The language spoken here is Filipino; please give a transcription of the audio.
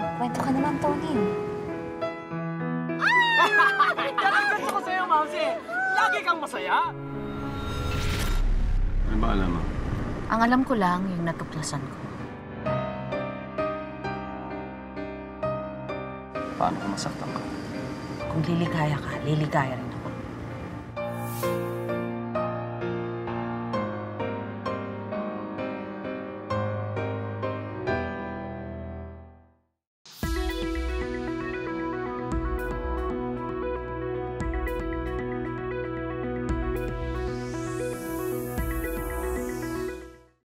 Kwento ka naman, Tony. Nakakwento ko sa'yo, Mamsi! Lagi kang masaya! Ano ba alam mo? Ang alam ko lang yung natuklasan ko. Paano kung masaktan ka? Kung liligaya ka, liligaya rin ako.